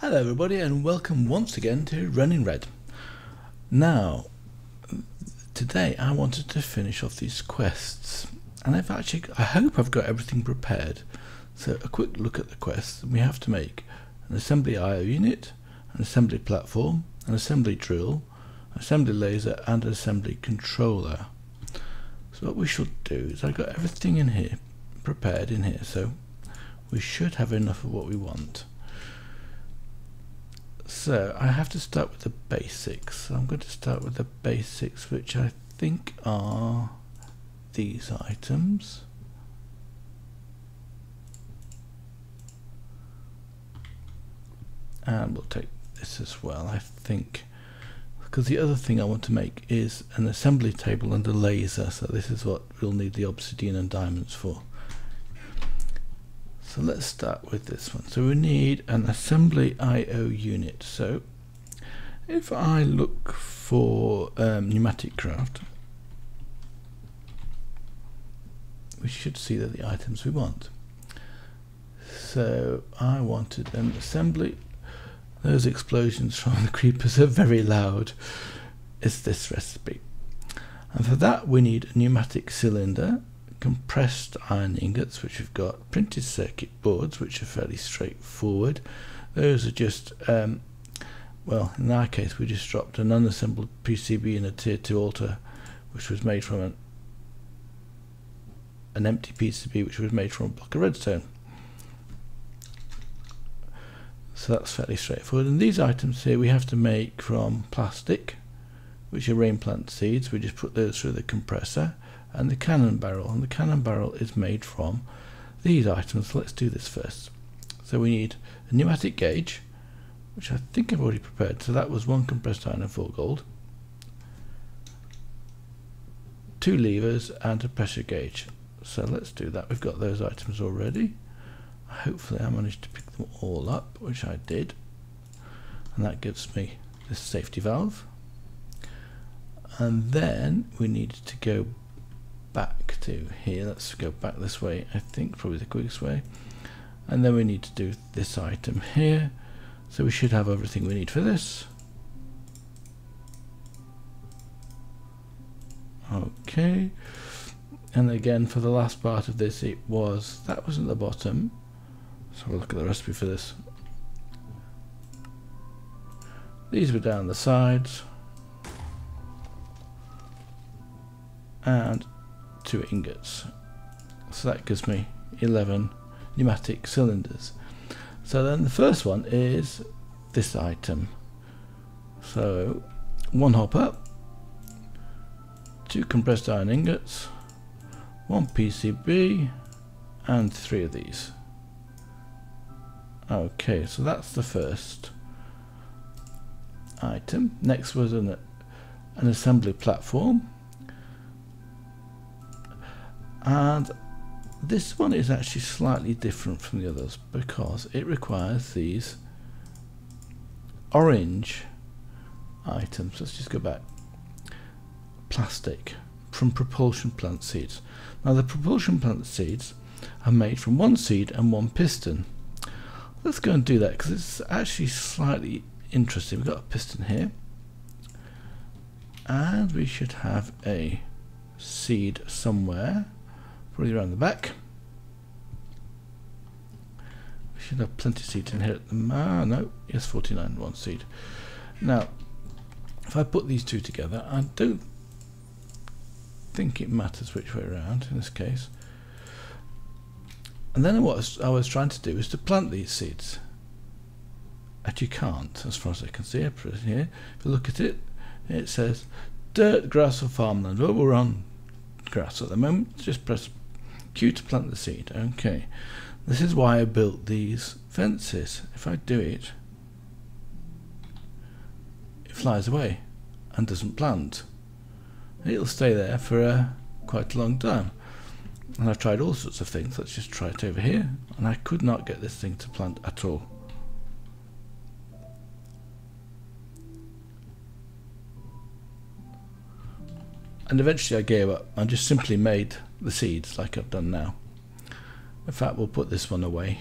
Hello everybody and welcome once again to Running Red. Now, today I wanted to finish off these quests, and I hope I've got everything prepared. So a quick look at the quests. We have to make an assembly IO unit, an assembly platform, an assembly drill, an assembly laser and an assembly controller. So what we shall do is I've got everything in here, prepared in here, so we should have enough of what we want. So I have to start with the basics. So I'm going to start with the basics, which I think are these items. And we'll take this as well, I think, because the other thing I want to make is an assembly table and a laser. So this is what we'll need the obsidian and diamonds for. So let's start with this one. So we need an assembly IO unit. So if I look for PneumaticCraft, we should see that the items we want. So I wanted an assembly. Those explosions from the creepers are very loud. It's this recipe. And for that we need a pneumatic cylinder, compressed iron ingots, which we've got, printed circuit boards, which are fairly straightforward. Those are just, well, in our case we just dropped an unassembled PCB in a tier 2 altar, which was made from an empty PCB, which was made from a block of redstone. So that's fairly straightforward. And these items here we have to make from plastic, which are rain plant seeds. We just put those through the compressor. And the cannon barrel, and the cannon barrel is made from these items. So let's do this first. So we need a pneumatic gauge, which I think I've already prepared. So that was 1 compressed iron and 4 gold, 2 levers and a pressure gauge. So let's do that. We've got those items already. Hopefully I managed to pick them all up, which I did, and that gives me this safety valve. And then we needed to go back to here. Let's go back this way, I think, probably the quickest way. And then we need to do this item here. So we should have everything we need for this. Okay. And again, for the last part of this, that was at the bottom. So we'll look at the recipe for this. These were down the sides. And 2 ingots. So that gives me 11 pneumatic cylinders. So then the first one is this item. So 1 hopper, 2 compressed iron ingots, 1 PCB and 3 of these. Okay, so that's the first item. Next was an assembly platform. And this one is actually slightly different from the others because it requires these orange items. Let's just go back. Plastic from propulsion plant seeds. Now the propulsion plant seeds are made from 1 seed and 1 piston. Let's go and do that because it's actually slightly interesting. We've got a piston here and we should have a seed somewhere. Really around the back. We should have plenty of seeds in here at the no, yes, 49, 1 seed. Now, if I put these two together, I don't think it matters which way around in this case. And then what I was trying to do is to plant these seeds. And you can't, as far as I can see. Here, if you look at it, it says dirt, grass, or farmland. Well, we're on grass at the moment. Just press Q to plant the seed. Okay, this is why I built these fences. If I do it, it flies away and doesn't plant. It'll stay there for quite a long time. And I've tried all sorts of things. Let's just try it over here, and I could not get this thing to plant at all. And eventually I gave up and just simply made the seeds like I've done now. In fact, we'll put this one away.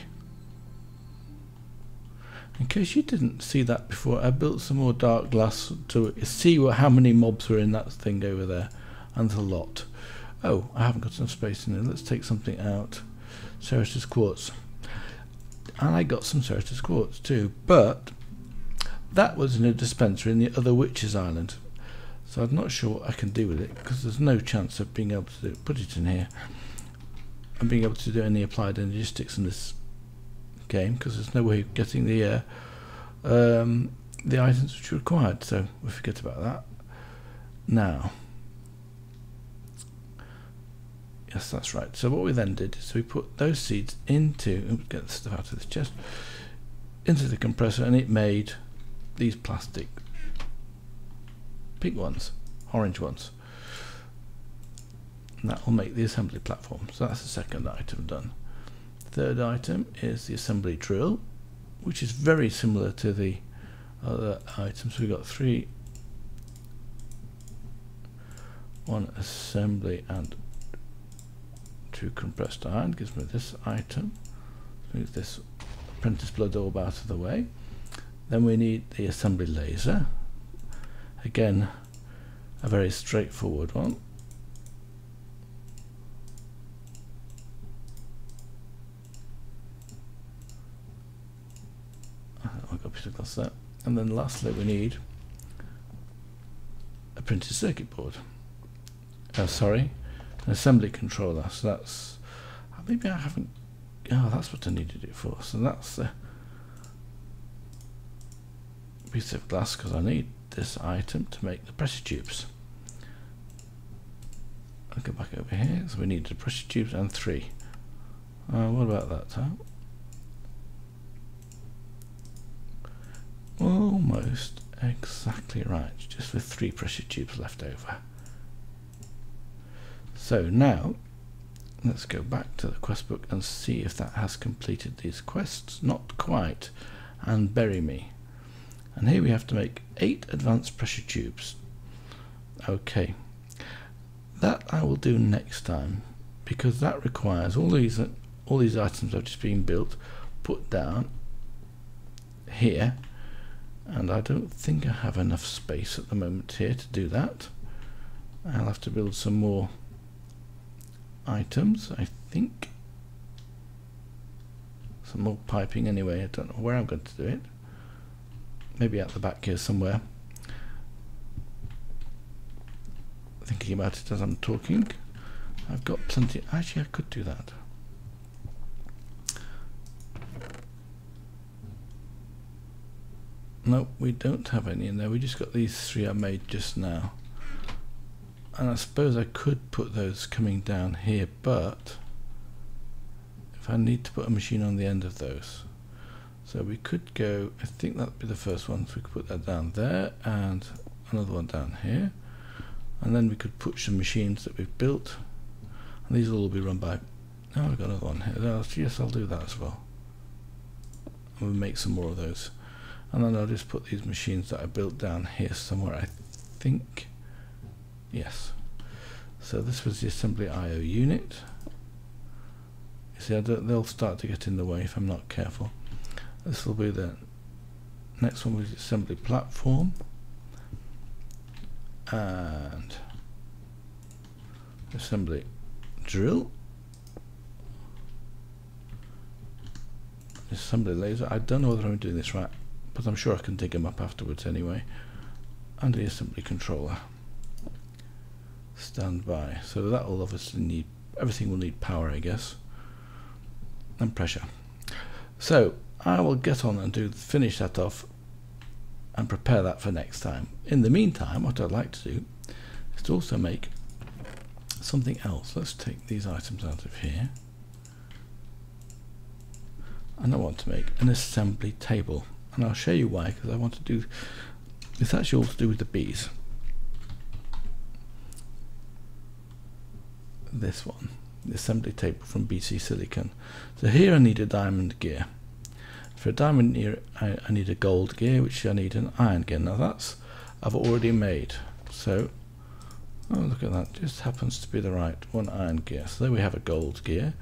In case you didn't see that before, I built some more dark glass to see how many mobs were in that thing over there, and a lot. Oh, I haven't got enough space in there. Let's take something out. Ceratus quartz. And I got some Ceratus quartz too, but that was in a dispenser in the other witch's island. So I'm not sure what I can do with it, because there's no chance of being able to do it. Put it in here. And being able to do any applied energetics in this game, because there's no way of getting the items which are required, so we forget about that. Now, yes, that's right. So what we then did is we put those seeds into, get the stuff out of this chest, into the compressor, and it made these plastic pink ones, orange ones. And that will make the assembly platform. So that's the second item done. Third item is the assembly drill, which is very similar to the other items. We've got three, one assembly and two compressed iron. Gives me this item. Move this apprentice blood orb out of the way. Then we need the assembly laser. Again, a very straightforward one. Across that, and then lastly we need a printed circuit board. Oh, sorry, an assembly controller. So that's, maybe I haven't, oh, that's what I needed it for. So that's the piece of glass, because I need this item to make the pressure tubes. I'll go back over here. So we need the pressure tubes and three. What about that, huh? Almost exactly right, just with three pressure tubes left over. So now let's go back to the quest book and see if that has completed these quests. Not quite. And bury me. And here we have to make 8 advanced pressure tubes. Okay, that I will do next time, because that requires all these items have just been built, put down here. And I don't think I have enough space at the moment here to do that. I'll have to build some more items, I think. Some more piping anyway. I don't know where I'm going to do it. Maybe out the back here somewhere. Thinking about it as I'm talking. I've got plenty. Actually, I could do that. No, we don't have any in there. We just got these three I made just now. And I suppose I could put those coming down here, but if I need to put a machine on the end of those. So we could go, I think that'd be the first one. So we could put that down there and another one down here. And then we could put some machines that we've built. And these will all be run by, oh, I've got another one here. Yes, I'll do that as well. And we'll make some more of those. And then I'll just put these machines that I built down here somewhere, I think. Yes. So this was the assembly IO unit. You see, they'll start to get in the way if I'm not careful. This will be the next one, was the assembly platform. And assembly drill. Assembly laser. I don't know whether I'm doing this right, but I'm sure I can dig them up afterwards anyway. And the assembly controller. Stand by. So that will obviously need, everything will need power, I guess, and pressure. So I will get on and finish that off and prepare that for next time. In the meantime, what I'd like to do is to also make something else. Let's take these items out of here. And I want to make an assembly table. And I'll show you why, because I want to do, it's actually all to do with the bees. This one, the assembly table from BC Silicon. So here I need a diamond gear. For a diamond gear, I need a gold gear, which I need an iron gear. Now that's, I've already made. So, oh, look at that, just happens to be the right one, iron gear. So there we have a gold gear.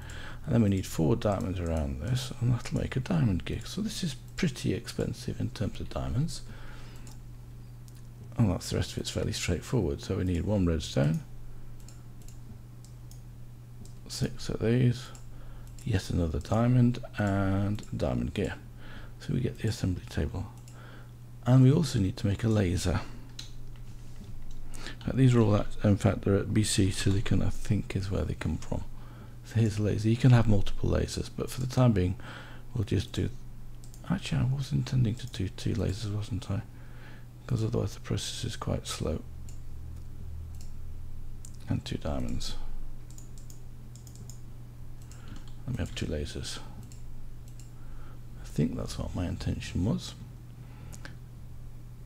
And then we need 4 diamonds around this, and that'll make a diamond gear. So this is pretty expensive in terms of diamonds. And that's the rest of it's fairly straightforward. So we need 1 redstone, 6 of these, yet another diamond, and diamond gear. So we get the assembly table. And we also need to make a laser. These are all that, in fact they're at BC, so they can, I think is where they come from. So here's a laser. You can have multiple lasers, but for the time being we'll just do, actually I was intending to do 2 lasers, wasn't I? Because otherwise the process is quite slow. And 2 diamonds. Let me have 2 lasers. I think that's what my intention was.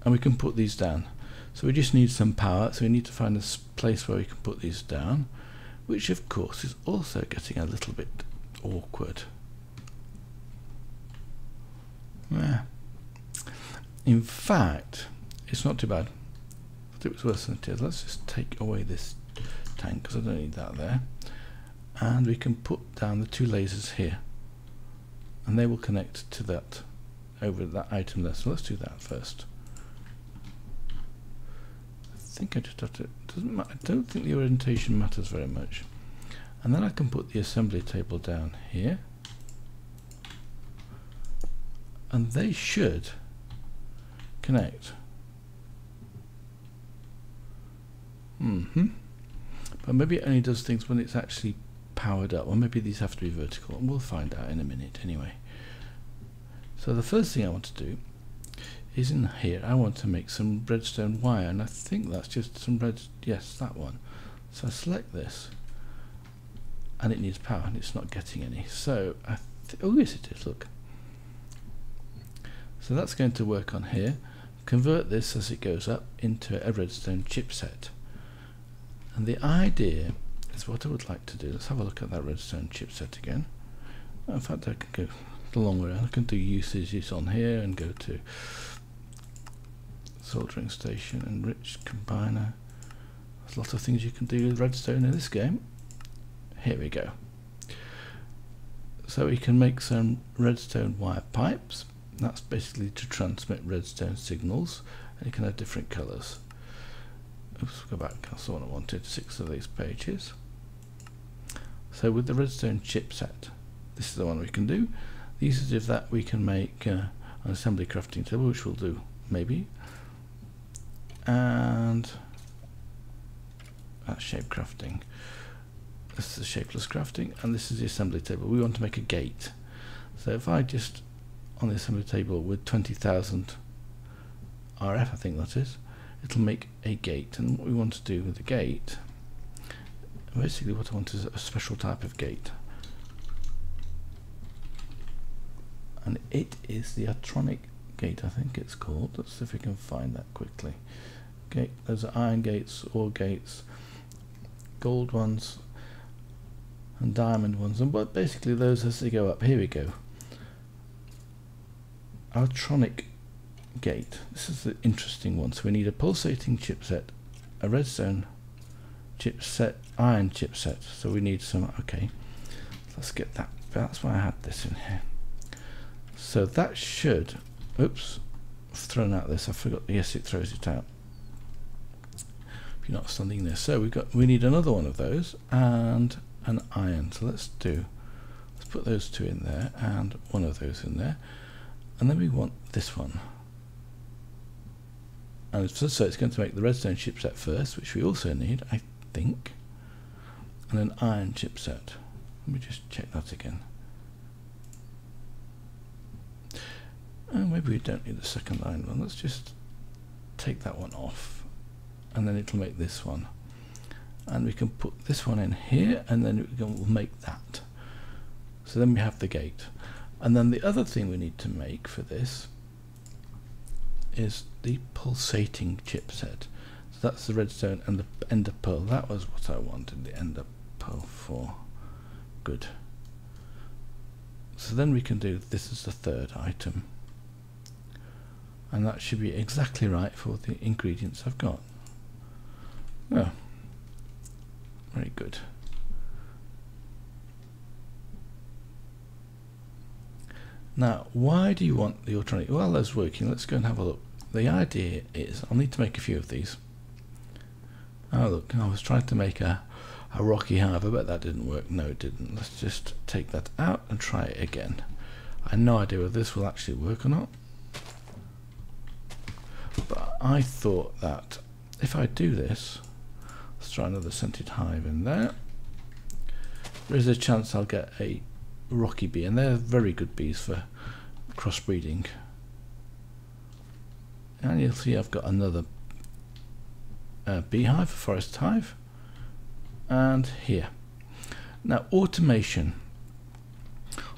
And we can put these down. So we just need some power, so we need to find a place where we can put these down, which of course is also getting a little bit awkward. Yeah. In fact, it's not too bad, but it was worse than it is. Let's just take away this tank because I don't need that there, and we can put down the 2 lasers here, and they will connect to that over that item there. So let's do that first. I think I just have to, doesn't matter, I don't think the orientation matters very much. And then I can put the assembly table down here, and they should connect. But maybe it only does things when it's actually powered up, or maybe these have to be vertical, and we'll find out in a minute anyway. So the first thing I want to do is in here, I want to make some redstone wire, and I think that's just some red, yes, that one. So I select this, and it needs power, and it's not getting any. So I oh yes it is, look. So that's going to work on here. Convert this as it goes up into a redstone chipset. And the idea is what I would like to do. Let's have a look at that redstone chipset again. In fact, I can go the long way around. I can do uses on here and go to soldering station, enriched combiner. There's a lot of things you can do with redstone in this game. Here we go. So we can make some redstone wire pipes. That's basically to transmit redstone signals, and you can have different colours. Oops, go back. I saw what I wanted. 6 of these pages. So with the redstone chipset, this is the one we can do. The usage of that, we can make an assembly crafting table, which we'll do maybe. And that's shape crafting. This is the shapeless crafting, and this is the assembly table. We want to make a gate. So if I just on the assembly table with 20,000 RF, I think that is, it'll make a gate. And what we want to do with the gate, basically what I want is a special type of gate. And it is the Autarchic Gate, I think it's called. Let's see if we can find that quickly. Gate, those are iron gates, ore gates, gold ones, and diamond ones. And but basically those as they go up. Here we go. Autarchic Gate. This is the interesting one. So we need a pulsating chipset, a redstone chipset, iron chipset. So we need some. Okay, let's get that. That's why I had this in here. So that should, oops, I've thrown out this, I forgot, yes it throws it out if you're not standing there. So we need another one of those and an iron. So let's put those 2 in there and one of those in there, and then we want this one. And so it's going to make the redstone chipset first, which we also need, I think, and an iron chipset. Let me just check that again. Oh, maybe we don't need the second iron one. Let's just take that one off, and then it'll make this one. And we can put this one in here, and then we'll make that. So then we have the gate. And then the other thing we need to make for this is the pulsating chipset. So that's the redstone and the ender pearl. That was what I wanted the ender pearl for. Good. So then we can do this as the 3rd item. And that should be exactly right for the ingredients I've got. Oh, very good. Now, why do you want the alternative? Well, that's working. Let's go and have a look. The idea is I'll need to make a few of these. Oh, look, I was trying to make a rocky hive. I bet that didn't work. No, it didn't. Let's just take that out and try it again. I have no idea whether this will actually work or not. But I thought that if I do this, let's try another scented hive in there. There is a chance I'll get a rocky bee, and they're very good bees for crossbreeding. And you'll see I've got another beehive, a forest hive, and here. Now, automation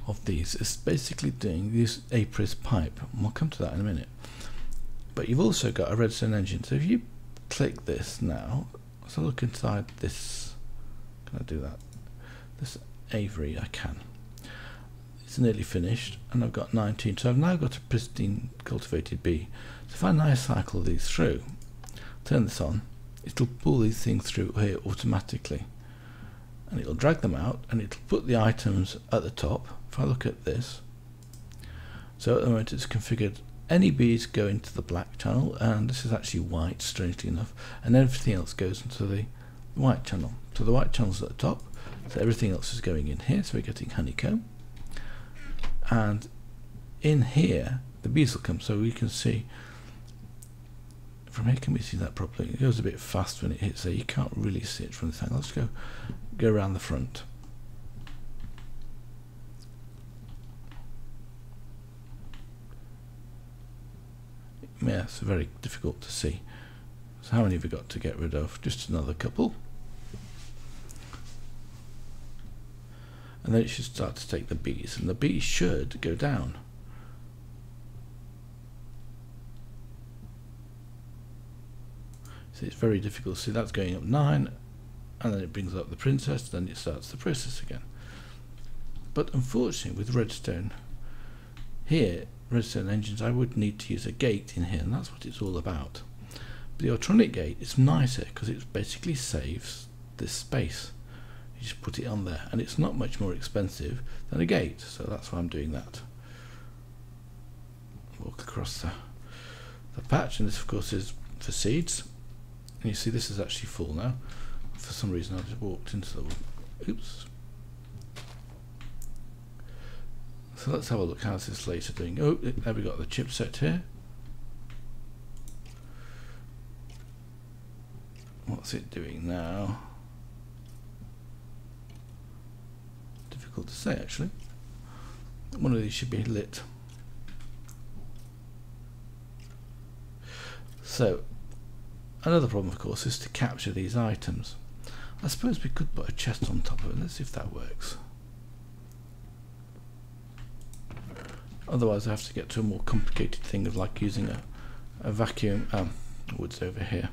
of these is basically doing this Apris pipe. We'll come to that in a minute. But you've also got a redstone engine. So if you click this now, so look inside this. Can I do that? This Avery, I can. It's nearly finished, and I've got 19. So I've now got a pristine cultivated bee. So if I now cycle these through, turn this on, it'll pull these things through here automatically, and it'll drag them out, and it'll put the items at the top. If I look at this, so at the moment it's configured any bees go into the black channel, and this is actually white, strangely enough, and everything else goes into the white channel. So the white channel's at the top, so everything else is going in here, so we're getting honeycomb, and in here the bees will come. So we can see from here, can we see that properly? It goes a bit fast when it hits there, you can't really see it from this angle. Let's go around the front. Yeah, it's very difficult to see. So how many have we got to get rid of? Just another couple. And then it should start to take the bees, and the bees should go down. So it's very difficult to see. That's going up 9, and then it brings up the princess, then it starts the process again. But unfortunately with redstone here, redstone engines, I would need to use a gate in here, and that's what it's all about. But the Autarchic Gate is nicer because it basically saves this space. You just put it on there, and it's not much more expensive than a gate, so that's why I'm doing that. Walk across the patch, and this of course is for seeds, and you see this is actually full now. For some reason I just walked into the, oops. So let's have a look, how's this later doing? Oh, there we got the chipset here. What's it doing now? Difficult to say actually. One of these should be lit. So another problem of course is to capture these items. I suppose we could put a chest on top of it. Let's see if that works. Otherwise I have to get to a more complicated thing of like using a vacuum, wood's over here,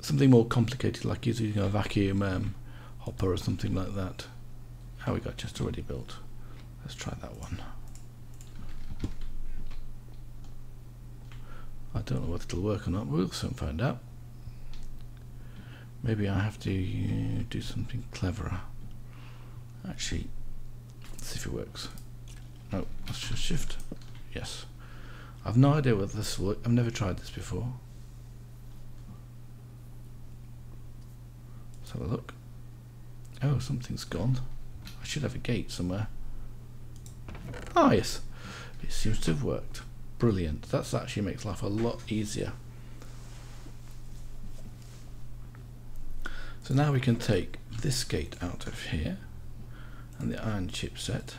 something more complicated like using a vacuum hopper or something like that. How we got just already built. Let's try that one. I don't know whether it'll work or not, we'll soon find out. Maybe I have to do something cleverer. Actually, let's see if it works. No, let's just shift. Yes. I've no idea whether this will work. I've never tried this before. Let's have a look. Oh, something's gone. I should have a gate somewhere. Ah, yes. It seems to have worked. Brilliant. That actually makes life a lot easier. So now we can take this gate out of here and the iron chipset.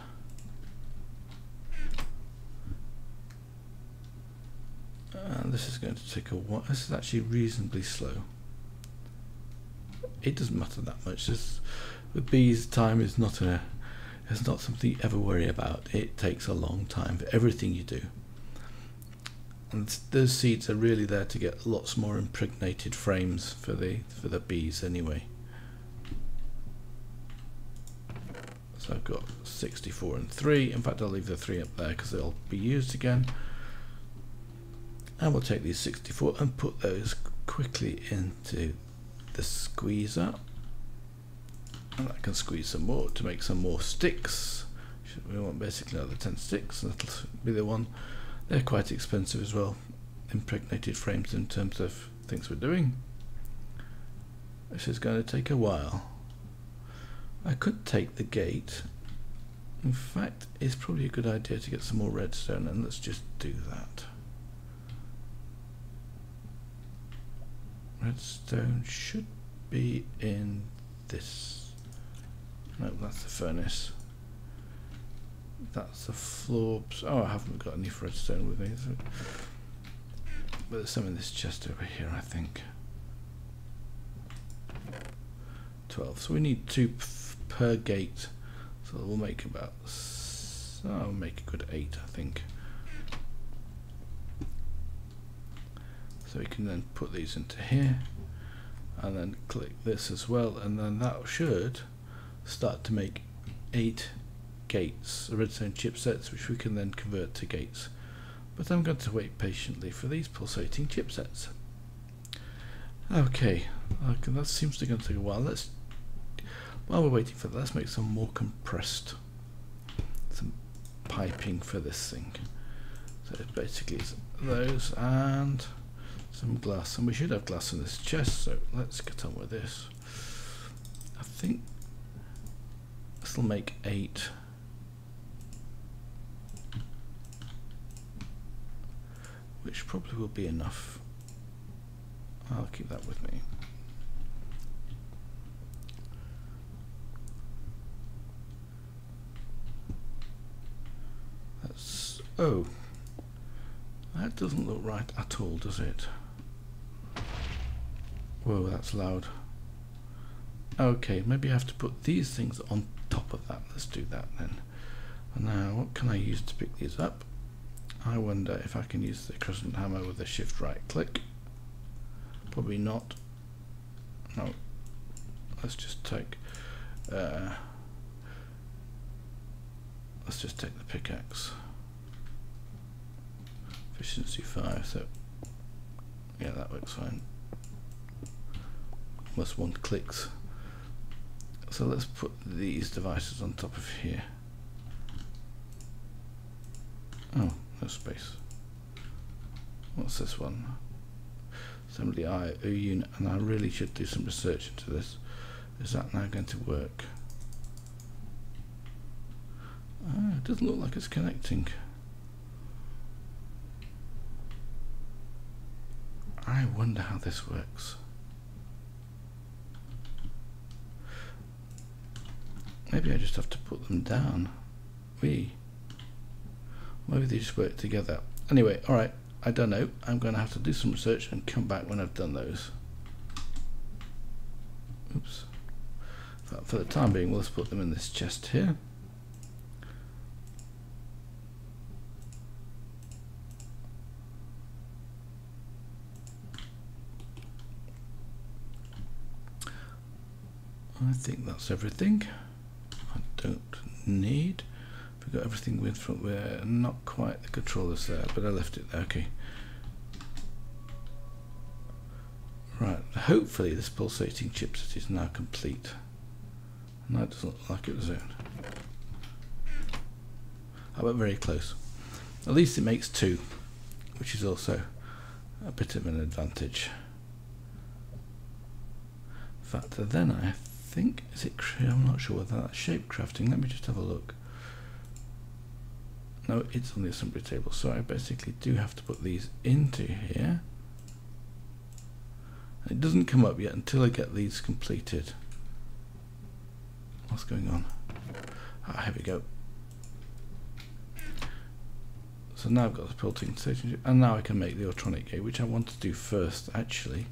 And this is going to take a while. This is actually reasonably slow. It doesn't matter that much. This, the bees' time is not a, it's not something you ever worry about. It takes a long time for everything you do. And those seeds are really there to get lots more impregnated frames for the bees anyway. So I've got 64 and 3. In fact, I'll leave the 3 up there because they'll be used again. And we'll take these 64 and put those quickly into the squeezer, and I can squeeze some more to make some more sticks. we want basically another 10 sticks, and that'll be the one. They're quite expensive as well, impregnated frames, in terms of things we're doing. This is going to take a while. I could take the gate. In fact, it's probably a good idea to get some more redstone, and let's just do that. Redstone should be in this. No, that's the furnace. That's the floor. Oh, I haven't got any redstone with me. But there's some in this chest over here, I think. 12. So we need 2 per gate. So we'll make about. I'll make a good 8, I think. So we can then put these into here, and then click this as well, and then that should start to make 8 gates, redstone chipsets, which we can then convert to gates. But I'm going to wait patiently for these pulsating chipsets. Okay, that seems to be going to take a while. Let's, while we're waiting for that, let's make some more compressed, some piping for this thing. So it basically is those and some glass, and we should have glass in this chest, so let's get on with this. I think this will make 8. Which probably will be enough. I'll keep that with me. That's, oh, that doesn't look right at all, does it? Whoa, that's loud. Okay, maybe I have to put these things on top of that. Let's do that then. And now, what can I use to pick these up? I wonder if I can use the crescent hammer with a shift right click. Probably not. No. Let's just take. Let's just take the pickaxe. Efficiency 5. So yeah, that looks fine. Plus 1 clicks. So let's put these devices on top of here. Oh, no space. What's this one? Assembly IO unit, and I really should do some research into this. Is that now going to work? Ah, it doesn't look like it's connecting. I wonder how this works. Maybe I just have to put them down. We. Maybe they just work together. Anyway, alright, I don't know. I'm going to have to do some research and come back when I've done those. Oops. For the time being, let's put them in this chest here. I think that's everything. I don't need. We've got everything with front. We're not quite the controllers there, but I left it there. Okay. Right. Hopefully this pulsating chipset is now complete. And that doesn't look like it, does it? I went very close. At least it makes 2, which is also a bit of an advantage. In fact, then I think is it? I'm not sure whether that's shape crafting. Let me just have a look. No, it's on the assembly table, so I basically do have to put these into here. It doesn't come up yet until I get these completed. What's going on? Ah, here we go. So now I've got the built-in station, and now I can make the Autarchic Gate, which I want to do first, actually,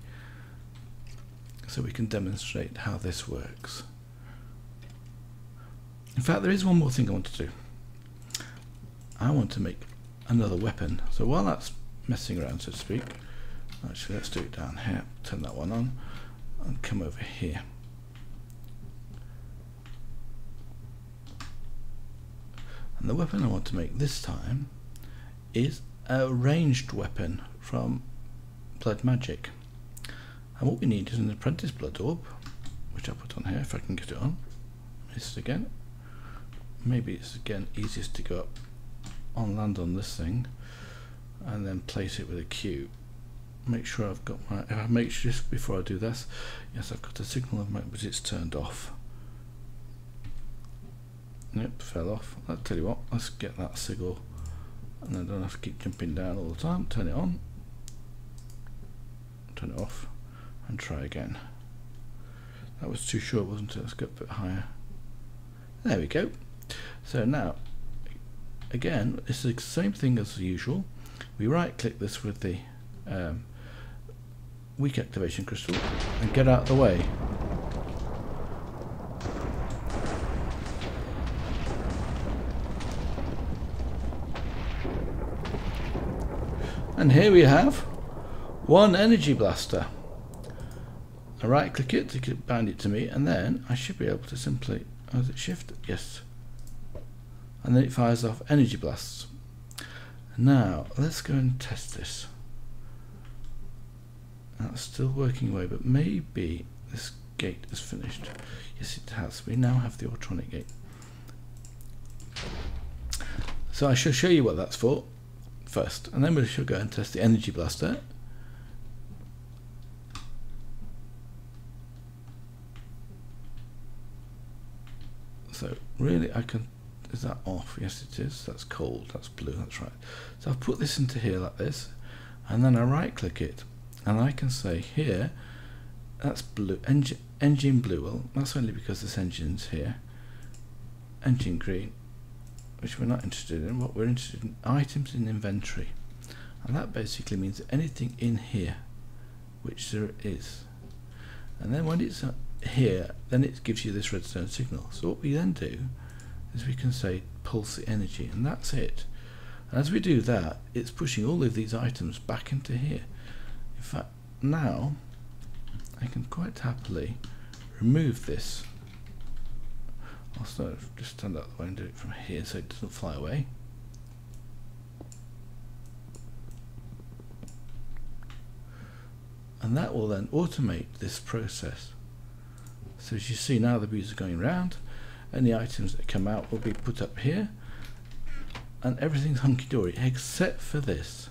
so we can demonstrate how this works. In fact, there is one more thing I want to do. I want to make another weapon. So while that's messing around, so to speak, actually let's do it down here, turn that one on and come over here. And the weapon I want to make this time is a ranged weapon from Blood Magic. And what we need is an apprentice blood orb, which I'll put on here if I can get it on. Missed again. Maybe it's again easiest to go up on land on this thing and then place it with a cube. Make sure I've got my, I make sure just before I do this, yes, I've got the signal of my, but it's turned off. Nope, fell off. I'll tell you what, let's get that signal and I don't have to keep jumping down all the time. Turn it on, turn it off, and try again. That was too short, wasn't it? Let's get a bit higher. There we go. So now again, it's the same thing as usual. We right click this with the weak activation crystal and get out of the way. And here we have one energy blaster. I right click it to bind it to me, and then I should be able to simply, oh, is it shift? Yes. And then it fires off energy blasts. Now let's go and test this. That's still working away, but maybe this gate is finished. Yes, it has. We now have the Autarchic Gate. So I shall show you what that's for first, and then we shall go and test the energy blaster. So really I can, is that off? Yes it is. That's cold, that's blue, that's right. So I'll put this into here like this, and then I right click it and I can say here, that's blue, engine blue. Well, that's only because this engine's here. Engine green, which we're not interested in. What we're interested in, items in inventory, and that basically means anything in here, which there is. And then when it's here, then it gives you this redstone signal. So what we then do is we can say pulse the energy, and that's it. And as we do that, it's pushing all of these items back into here. In fact, now I can quite happily remove this. I'll start, just stand out the way and do it from here so it doesn't fly away. And that will then automate this process. So as you see now, the bees are going round, and the items that come out will be put up here, and everything's hunky-dory except for this,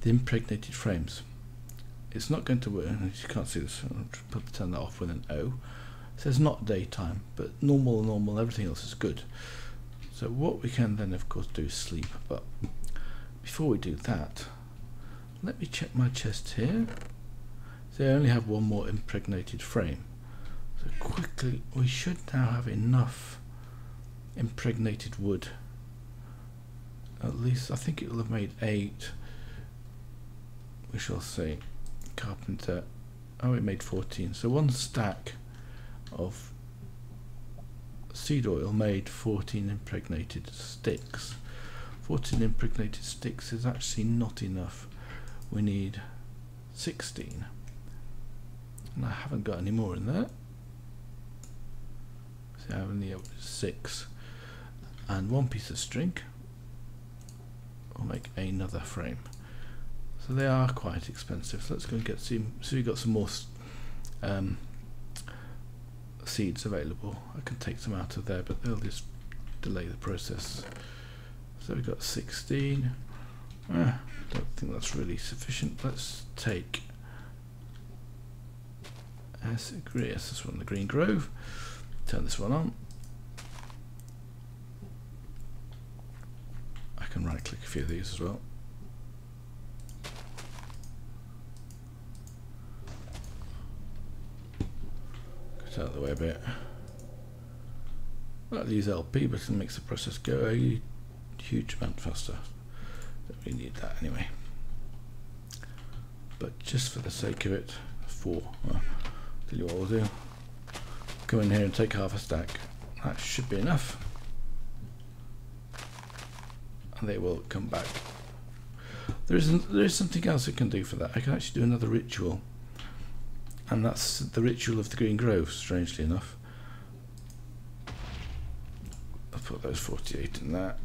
the impregnated frames. It's not going to work, you can't see this, I'll turn that off with an O. It says not daytime, but normal, everything else is good. So what we can then of course do is sleep, but before we do that, let me check my chest here. So I only have one more impregnated frame. Quickly, we should now have enough impregnated wood. At least I think it will have made 8. We shall see. Carpenter. Oh, it made 14. So one stack of seed oil made 14 impregnated sticks. 14 impregnated sticks is actually not enough. We need 16. And I haven't got any more in there. I only have 6, and one piece of string will make another frame. So they are quite expensive. So let's go and get some. So we've got some more seeds available. I can take some out of there, but they'll just delay the process. So we've got 16. Don't think that's really sufficient. Let's take yes, this one, the Green Grove. Turn this one on. I can right click a few of these as well. Get out of the way a bit. I like to use LP, but it makes the process go a huge amount faster. Don't really need that anyway. But just for the sake of it, 4. Well, I'll tell you what we'll do. Go in here and take half a stack. That should be enough. And they will come back. There is something else I can do for that. I can actually do another ritual. And that's the ritual of the Green Grove, strangely enough. I'll put those 48 in there.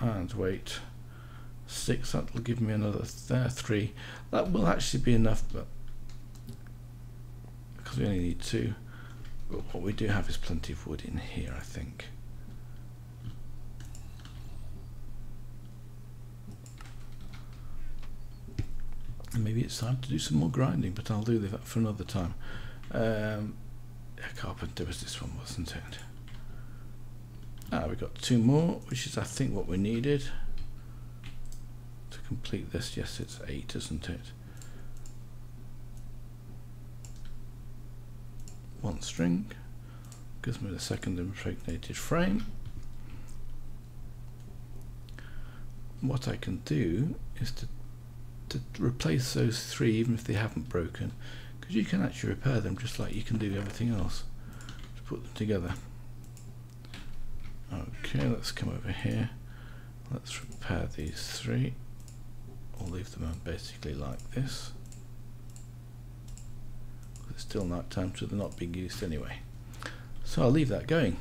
And wait. 6, that will give me another 3. That will actually be enough, but we only need 2, but what we do have is plenty of wood in here, I think. And maybe it's time to do some more grinding, but I'll do that for another time. Carpenter was this one, wasn't it? Ah, we got two more, which is I think what we needed to complete this. Yes, it's 8, isn't it? 1 string gives me the second impregnated frame. What I can do is to replace those 3 even if they haven't broken, because you can actually repair them just like you can do everything else, to put them together. Okay, let's come over here, let's repair these 3. I'll leave them on basically like this. It's still night time, so they're not being used anyway, so I'll leave that going.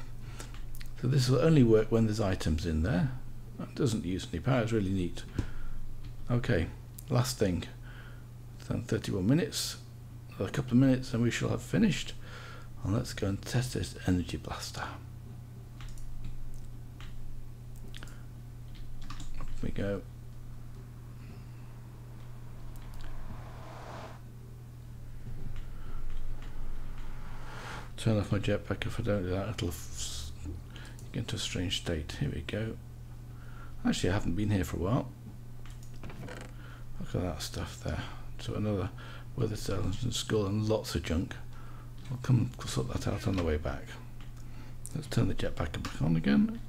So this will only work when there's items in there. That doesn't use any power. It's really neat. Okay, last thing. It's done 31 minutes, a couple of minutes and we shall have finished, and let's go and test this energy blaster. Up we go. Turn off my jetpack. If I don't do that, it'll get into a strange state. Here we go. Actually, I haven't been here for a while. Look at that stuff there. So another weather station skull and lots of junk. I'll come and sort that out on the way back. Let's turn the jetpack back on again.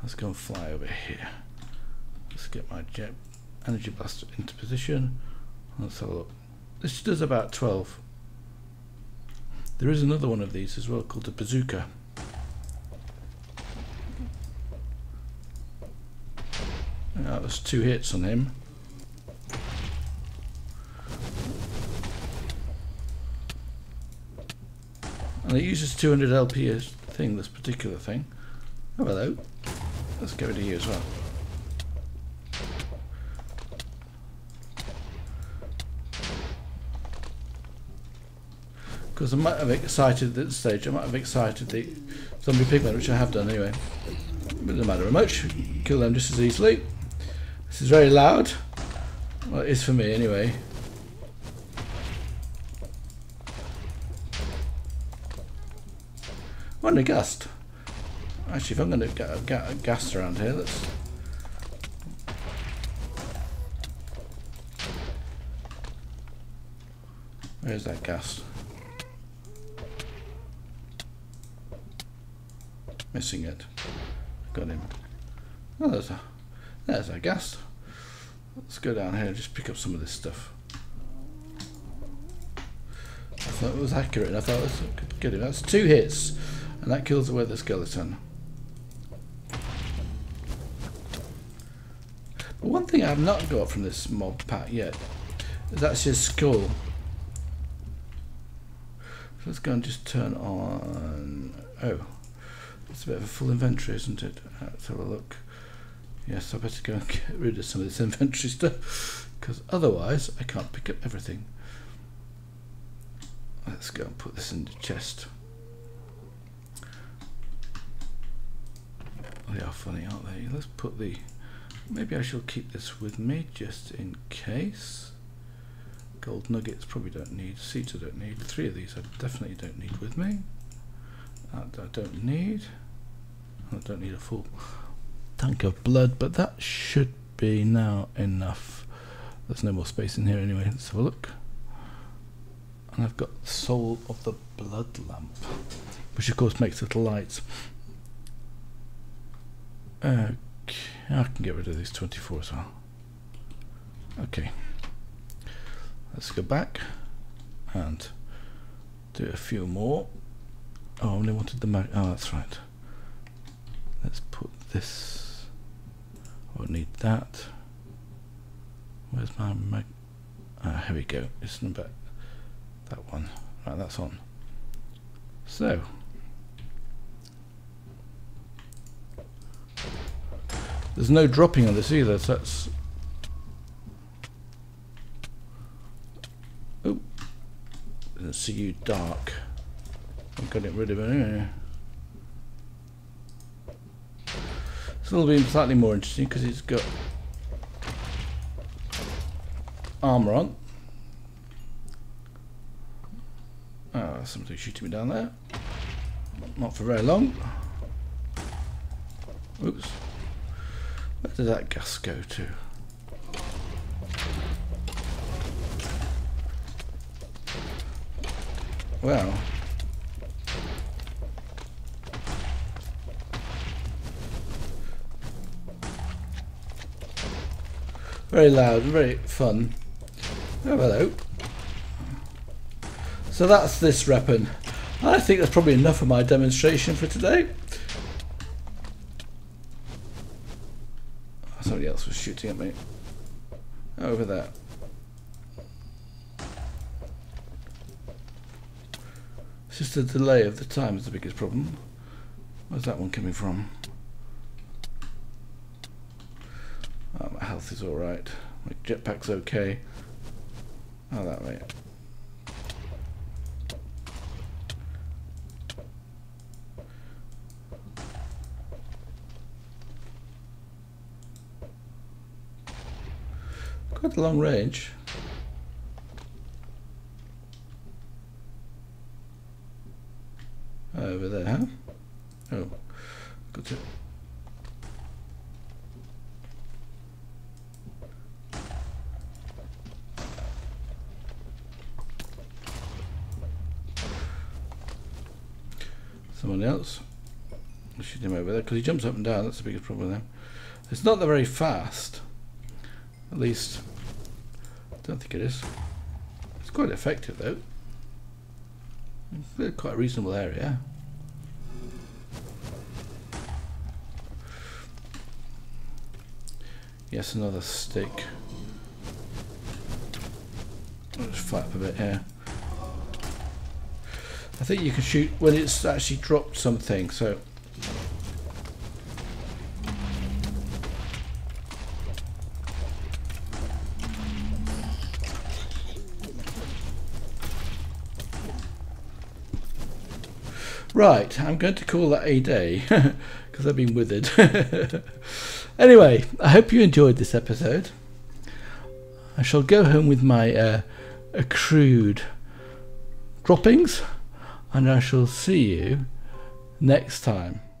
Let's go and fly over here. Let's get my jet energy blaster into position. Let's have a look. This does about 12. There is another one of these as well called a bazooka. That was 2 hits on him. And it uses 200 LP as thing, this particular thing. Oh, hello. Let's go to you as well. Because I might have excited at this stage, I might have excited the zombie pigmen, which I have done anyway. But it doesn't matter much, kill them just as easily. This is very loud. Well, it is for me anyway. I wonder ghast. Actually, if I'm going to get a ghast around here, let's. Where's that ghast? Missing it. Got him. Oh, there's a ghast. Let's go down here and just pick up some of this stuff. I thought it was accurate enough. I could get him. That's 2 hits, and that kills the weather skeleton. But one thing I've not got from this mob pack yet is actually a skull. So let's go and just turn on. Oh. It's a bit of a full inventory, isn't it? Let's have a look. Yes, I better go and get rid of some of this inventory stuff, because otherwise I can't pick up everything. Let's go and put this in the chest. They are funny, aren't they? Let's put the... Maybe I shall keep this with me just in case. Gold nuggets probably don't need. Seeds I don't need. 3 of these I definitely don't need with me. That I don't need. I don't need a full tank of blood, but that should be now enough. There's no more space in here anyway. Let's have a look. And I've got the soul of the blood lamp, which of course makes little lights. Okay, I can get rid of these 24 as well. Okay, let's go back and do a few more. Oh, I only wanted the mag. Oh, that's right. Let's put this. I'll need that. Where's my mag? Ah, here we go. It's number that one. Right, that's on. So there's no dropping on this either. So that's. Oh, didn't see you, dark. I'm getting rid of it anyway. This will be slightly more interesting because it's got armor on. somebody shooting me down there. Not for very long. Oops. Where did that gas go to? Well. Very loud, very fun. Oh, hello. So that's this weapon. I think that's probably enough of my demonstration for today. Somebody else was shooting at me. Over there. It's just the delay of the time is the biggest problem. Where's that one coming from? Oh, my health is alright. My jetpack's okay. Oh, that way. Quite a long range. Over there, huh? Oh, got it. Someone else. I shoot him over there because he jumps up and down. That's the biggest problem with him. It's not that very fast. At least. Don't think it is. It's quite effective though. It's quite a reasonable area. Yes, another stick. I'll just flap a bit here. I think you can shoot when it's actually dropped something, so. Right, I'm going to call that a day because I've been withered. Anyway, I hope you enjoyed this episode. I shall go home with my accrued droppings and I shall see you next time.